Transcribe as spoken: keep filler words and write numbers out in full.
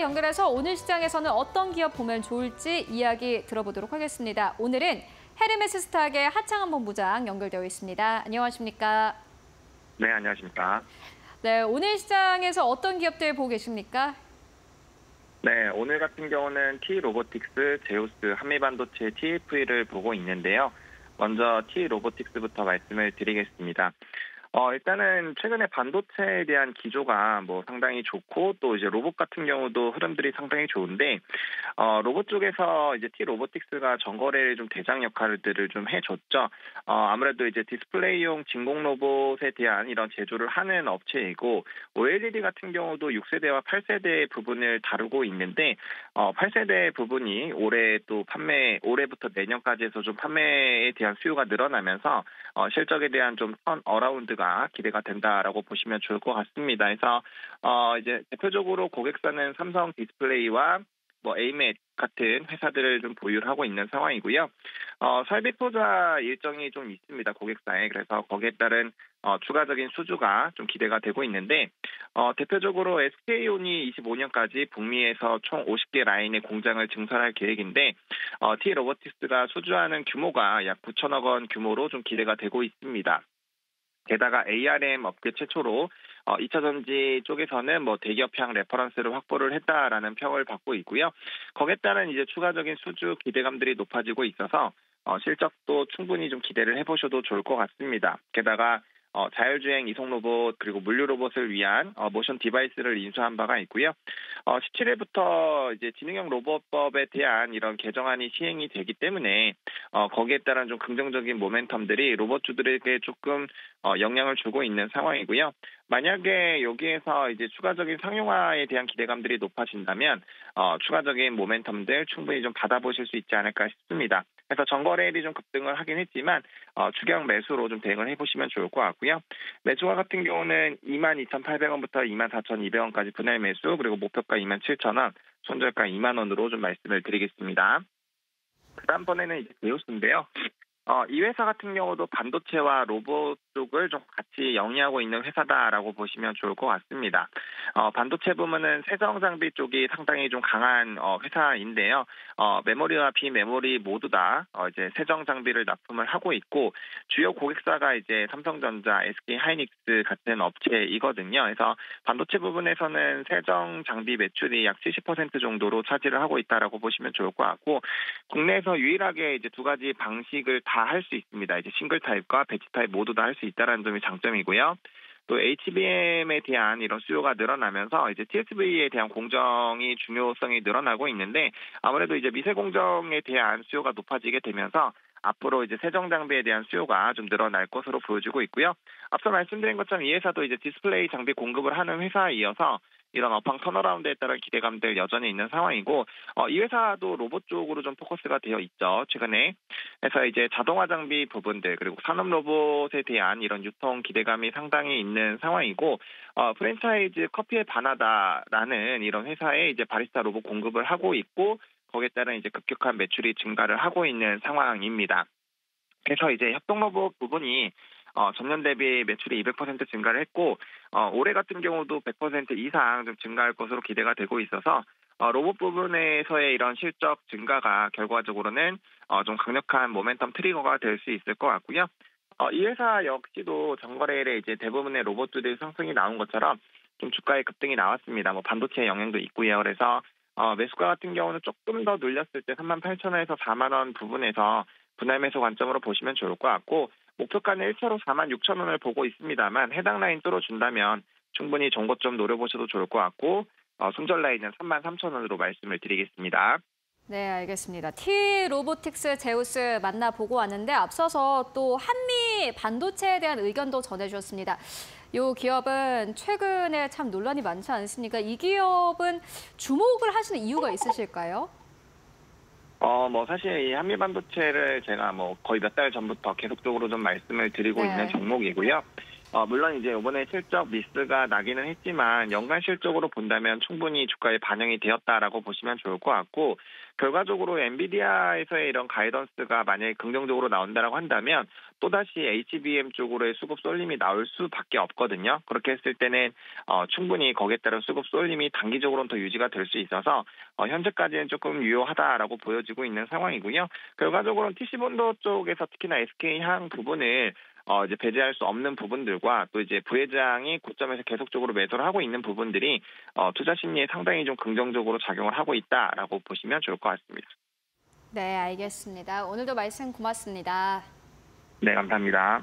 전화 연결해서 오늘 시장에서는 어떤 기업 보면 좋을지 이야기 들어보도록 하겠습니다. 오늘은 헤르메스 스탁의 하창한 본부장 연결되어 있습니다. 안녕하십니까? 네, 안녕하십니까? 네, 오늘 시장에서 어떤 기업들 보고 계십니까? 네, 오늘 같은 경우는 티로보틱스, 제우스, 한미반도체 티에프이를 보고 있는데요. 먼저 티로보틱스부터 말씀을 드리겠습니다. 어, 일단은 최근에 반도체에 대한 기조가 뭐 상당히 좋고 또 이제 로봇 같은 경우도 흐름들이 상당히 좋은데 어, 로봇 쪽에서 이제 티로보틱스가 전거래를 좀 대장 역할들을 좀 해줬죠. 어, 아무래도 이제 디스플레이용 진공 로봇에 대한 이런 제조를 하는 업체이고 오엘이디 같은 경우도 육 세대와 팔 세대 부분을 다루고 있는데 어, 팔 세대 부분이 올해 또 판매 올해부터 내년까지 해서 좀 판매에 대한 수요가 늘어나면서 어, 실적에 대한 좀 턴어라운드가 기대가 된다라고 보시면 좋을 것 같습니다. 그래서 어 이제 대표적으로 고객사는 삼성 디스플레이와 뭐 에이맷 같은 회사들을 좀 보유하고 있는 상황이고요. 어, 설비 투자 일정이 좀 있습니다, 고객사에. 그래서 거기에 따른 어, 추가적인 수주가 좀 기대가 되고 있는데 어, 대표적으로 에스케이온이 이십오 년까지 북미에서 총 오십 개 라인의 공장을 증설할 계획인데 어, 티로보틱스가 수주하는 규모가 약 구천억 원 규모로 좀 기대가 되고 있습니다. 게다가 에이알엠 업계 최초로 어, 이 차 전지 쪽에서는 뭐 대기업향 레퍼런스를 확보를 했다라는 평을 받고 있고요. 거기에 따른 이제 추가적인 수주 기대감들이 높아지고 있어서 어, 실적도 충분히 좀 기대를 해보셔도 좋을 것 같습니다. 게다가 어, 자율주행 이송 로봇 그리고 물류 로봇을 위한 어, 모션 디바이스를 인수한 바가 있고요. 어, 십칠 일부터 이제 지능형 로봇법에 대한 이런 개정안이 시행이 되기 때문에 어, 거기에 따른 좀 긍정적인 모멘텀들이 로봇주들에게 조금 어, 영향을 주고 있는 상황이고요. 만약에 여기에서 이제 추가적인 상용화에 대한 기대감들이 높아진다면 어, 추가적인 모멘텀들 충분히 좀 받아보실 수 있지 않을까 싶습니다. 그래서 전거래일이 좀 급등을 하긴 했지만 어, 추격 매수로 좀 대응을 해보시면 좋을 것 같고요. 매수가 같은 경우는 이만 이천팔백 원부터 이만 사천이백 원까지 분할 매수, 그리고 목표가 이만 칠천 원, 손절가 이만 원으로 좀 말씀을 드리겠습니다. 그 다음번에는 이제 제우스인데요. 어, 이 회사 같은 경우도 반도체와 로봇 쪽을 좀 같이 영위하고 있는 회사다라고 보시면 좋을 것 같습니다. 어, 반도체 부문은 세정 장비 쪽이 상당히 좀 강한 어, 회사인데요. 어, 메모리와 비메모리 모두 다 어, 이제 세정 장비를 납품을 하고 있고 주요 고객사가 이제 삼성전자, 에스케이하이닉스 같은 업체이거든요. 그래서 반도체 부분에서는 세정 장비 매출이 약 칠십 퍼센트 정도로 차지를 하고 있다라고 보시면 좋을 것 같고 국내에서 유일하게 이제 두 가지 방식을 다 할 수 있습니다. 이제 싱글 타입과 배치 타입 모두 다 할 수 있다는 점이 장점이고요. 또 에이치비엠에 대한 이런 수요가 늘어나면서 이제 티에스브이에 대한 공정이 중요성이 늘어나고 있는데 아무래도 이제 미세 공정에 대한 수요가 높아지게 되면서 앞으로 이제 세정 장비에 대한 수요가 좀 늘어날 것으로 보여지고 있고요. 앞서 말씀드린 것처럼 이 회사도 이제 디스플레이 장비 공급을 하는 회사에 이어서 이런 업황 턴어라운드에 따른 기대감들 여전히 있는 상황이고 어, 이 회사도 로봇 쪽으로 좀 포커스가 되어 있죠. 최근에 그래서 이제 자동화 장비 부분들 그리고 산업 로봇에 대한 이런 유통 기대감이 상당히 있는 상황이고 어, 프랜차이즈 커피의 바나다라는 이런 회사에 이제 바리스타 로봇 공급을 하고 있고 거기에 따른 이제 급격한 매출이 증가를 하고 있는 상황입니다. 그래서 이제 협동 로봇 부분이 어, 전년 대비 매출이 이백 퍼센트 증가를 했고 어, 올해 같은 경우도 백 퍼센트 이상 좀 증가할 것으로 기대가 되고 있어서 어, 로봇 부분에서의 이런 실적 증가가 결과적으로는 어, 좀 강력한 모멘텀 트리거가 될 수 있을 것 같고요. 어, 이 회사 역시도 전거래일에 이제 대부분의 로봇주들 상승이 나온 것처럼 좀 주가의 급등이 나왔습니다. 뭐 반도체의 영향도 있고요. 그래서 어, 매수가 같은 경우는 조금 더 눌렸을 때 삼만 팔천 원에서 사만 원 부분에서 분할 매수 관점으로 보시면 좋을 것 같고 목표가는 일 차로 사만 육천 원을 보고 있습니다만 해당 라인 뚫어준다면 충분히 전고점 노려보셔도 좋을 것 같고 어, 손절 라인은 삼만 삼천 원으로 말씀을 드리겠습니다. 네, 알겠습니다. 티로보틱스, 제우스 만나보고 왔는데 앞서서 또 한미 반도체에 대한 의견도 전해주셨습니다. 이 기업은 최근에 참 논란이 많지 않습니까? 이 기업은 주목을 하시는 이유가 있으실까요? 어, 뭐, 사실 이 한미 반도체를 제가 뭐 거의 몇 달 전부터 계속적으로 좀 말씀을 드리고 네. 있는 종목이고요. 어, 물론 이제 이번에 실적 미스가 나기는 했지만 연간 실적으로 본다면 충분히 주가에 반영이 되었다라고 보시면 좋을 것 같고, 결과적으로 엔비디아에서의 이런 가이던스가 만약에 긍정적으로 나온다라고 한다면 또다시 에이치비엠 쪽으로의 수급 쏠림이 나올 수밖에 없거든요. 그렇게 했을 때는 어, 충분히 거기에 따른 수급 쏠림이 단기적으로는 더 유지가 될 수 있어서 어, 현재까지는 조금 유효하다라고 보여지고 있는 상황이고요. 결과적으로는 티씨본더 쪽에서 특히나 에스케이향 부분을 어, 이제 배제할 수 없는 부분들과 또 이제 부회장이 고점에서 계속적으로 매도를 하고 있는 부분들이 어, 투자 심리에 상당히 좀 긍정적으로 작용을 하고 있다라고 보시면 좋을 것 같습니다. 네, 알겠습니다. 오늘도 말씀 고맙습니다. 네, 감사합니다.